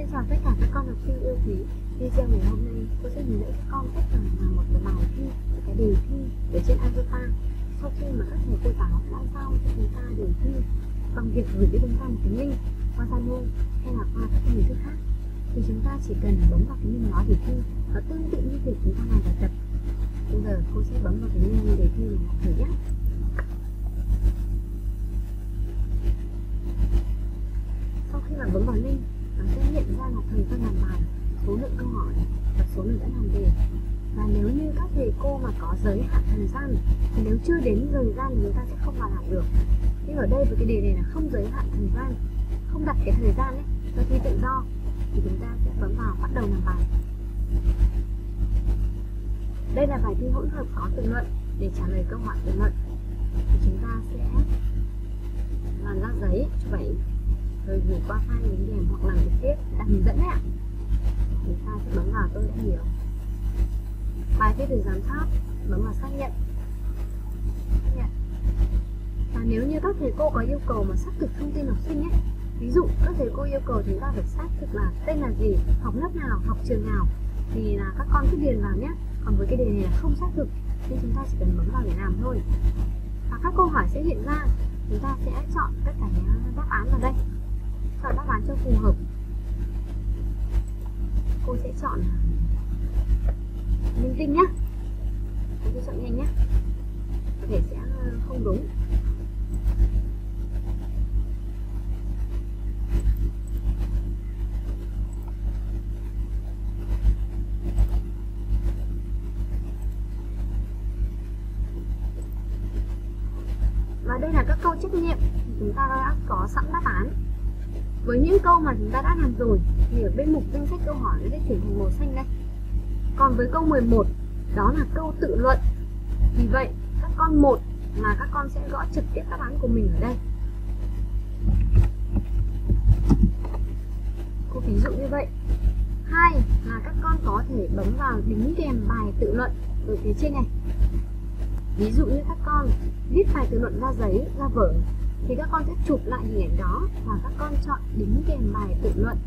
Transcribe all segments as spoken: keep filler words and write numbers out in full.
Xin chào tất cả các con học sinh yêu quý. Video ngày hôm nay cô sẽ hướng dẫn các con cách làm vào một cái bài thi, một cái đề thi ở trên Azota. Sau khi mà các thầy cô giáo đã giao cho chúng ta đề thi bằng việc gửi cho chúng ta một cái link qua Zalo hay là qua các hình thức khác, thì chúng ta chỉ cần bấm vào cái link đó để thi, nó tương tự như việc chúng ta làm bài tập. Bây giờ cô sẽ bấm vào cái link đề thi này thử nhé. Sau khi mà bấm vào link, nó sẽ hiện ra là thời gian làm bài, số lượng câu hỏi và số lượng đã làm đề. Và nếu như các thầy cô mà có giới hạn thời gian thì nếu chưa đến thời gian thì chúng ta sẽ không vào làm được. Nhưng ở đây với cái đề này là không giới hạn thời gian, không đặt cái thời gian ấy, cho thi tự do, thì chúng ta sẽ bấm vào bắt đầu làm bài. Đây là bài thi hỗn hợp có tự luận để trả lời câu hỏi tự luận. Thì chúng ta sẽ làm ra giấy cho bảy rồi gửi qua file đến điểm hoặc làm trực tiếp đã hướng dẫn đấy ạ. Chúng ta sẽ bấm vào tôi đã hiểu. Bài thi được giám sát, bấm vào xác nhận. Xác nhận. Và nếu như các thầy cô có yêu cầu mà xác thực thông tin học sinh ấy, ví dụ các thầy cô yêu cầu chúng ta phải xác thực là tên là gì, học lớp nào, học trường nào, thì là các con cứ điền vào nhé. Còn với cái đề này là không xác thực nên chúng ta chỉ cần bấm vào để làm thôi. Và các câu hỏi sẽ hiện ra, chúng ta sẽ chọn tất cả những đáp án vào đây. Chọn đáp án cho phù hợp. Cô sẽ chọn linh tinh nhé. Cô sẽ chọn nhanh nhé. Có thể sẽ không đúng. Và đây là các câu trắc nghiệm. Chúng ta đã có sẵn đáp án. Với những câu mà chúng ta đã làm rồi thì ở bên mục danh sách câu hỏi nó sẽ chuyển thành màu xanh đây. Còn với câu mười một, đó là câu tự luận. Vì vậy, các con một là các con sẽ gõ trực tiếp đáp án của mình ở đây. Cô ví dụ như vậy. Hai là các con có thể bấm vào đính kèm bài tự luận ở phía trên này. Ví dụ như các con viết bài tự luận ra giấy, ra vở, thì các con sẽ chụp lại hình ảnh đó và các con chọn đính kèm bài tự luận.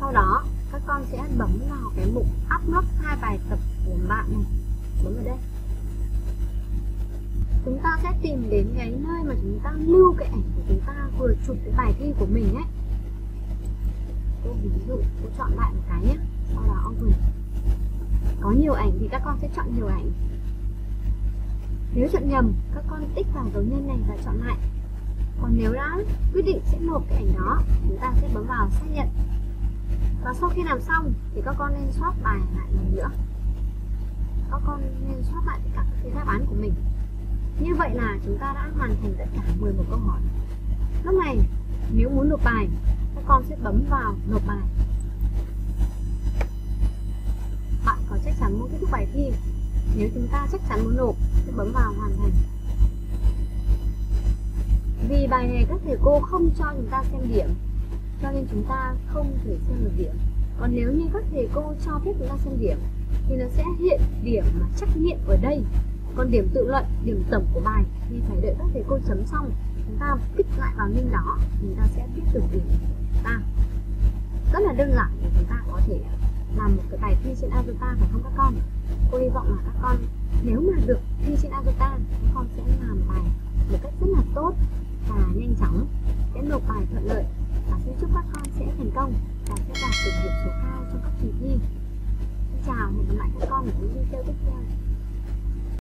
Sau đó các con sẽ bấm vào cái mục upload hai bài tập của bạn này, bấm vào đây. Chúng ta sẽ tìm đến cái nơi mà chúng ta lưu cái ảnh của chúng ta vừa chụp cái bài thi của mình ấy. Cô ví dụ cô chọn lại một cái nhé, sau đó open. Có nhiều ảnh thì các con sẽ chọn nhiều ảnh. Nếu chọn nhầm, các con tích vào dấu nhân này và chọn lại. Còn nếu đã quyết định sẽ nộp cái ảnh đó, chúng ta sẽ bấm vào xác nhận. Và sau khi làm xong thì các con nên soát bài lại lần nữa. Các con nên soát lại tất cả các đáp án của mình. Như vậy là chúng ta đã hoàn thành tất cả mười một câu hỏi. Lúc này, nếu muốn nộp bài, các con sẽ bấm vào nộp bài. Bạn có chắc chắn muốn kết thúc bài thi? Nếu chúng ta chắc chắn muốn nộp, sẽ bấm vào hoàn thành. Vì bài này các thầy cô không cho chúng ta xem điểm, cho nên chúng ta không thể xem được điểm. Còn nếu như các thầy cô cho phép chúng ta xem điểm, thì nó sẽ hiện điểm mà trắc nghiệm ở đây. Còn điểm tự luận, điểm tổng của bài thì phải đợi các thầy cô chấm xong, chúng ta tích lại vào link đó, chúng ta sẽ biết được điểm của ta. Rất là đơn giản để chúng ta có thể làm một cái bài thi trên Azota, phải không các con? Cô hy vọng là các con nếu mà được thi trên Azota, các con sẽ làm bài một cách rất là tốt và nhanh chóng, sẽ nộp bài thuận lợi và xin chúc các con sẽ thành công và sẽ đạt được điểm số cao trong các kỳ thi. Xin chào và hẹn gặp lại các con ở những video tiếp theo.